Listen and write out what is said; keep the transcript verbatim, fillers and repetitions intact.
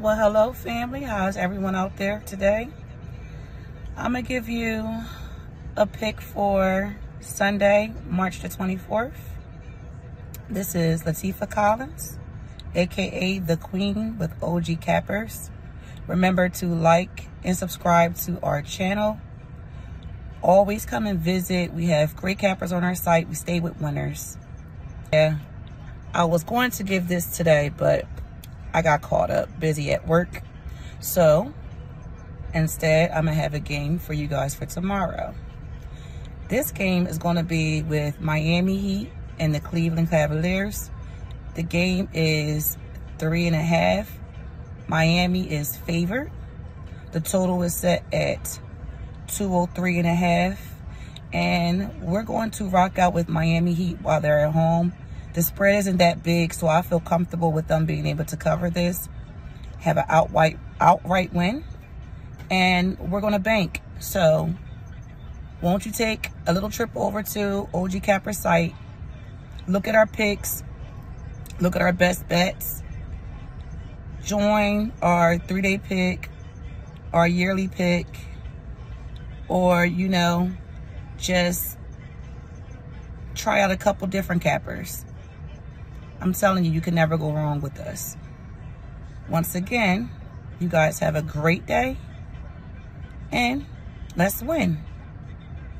Well, hello family, how's everyone out there today? I'm gonna give you a pick for Sunday, March the twenty-fourth. This is Latifa Collins, aka The Queen with O G Cappers. Remember to like and subscribe to our channel. Always come and visit. We have great cappers on our site. We stay with winners. Yeah, I was going to give this today, but I got caught up busy at work. So instead, I'm gonna have a game for you guys for tomorrow. This game is gonna be with Miami Heat and the Cleveland Cavaliers. The game is three and a half. Miami is favored. The total is set at two oh three and a half. And we're going to rock out with Miami Heat while they're at home. The spread isn't that big, so I feel comfortable with them being able to cover this. Have an outright, outright win. And we're going to bank. So won't you take a little trip over to O G Capper's site. Look at our picks. Look at our best bets. Join our three-day pick, our yearly pick, or, you know, just try out a couple different cappers. I'm telling you, you can never go wrong with us. Once again, you guys have a great day, and let's win.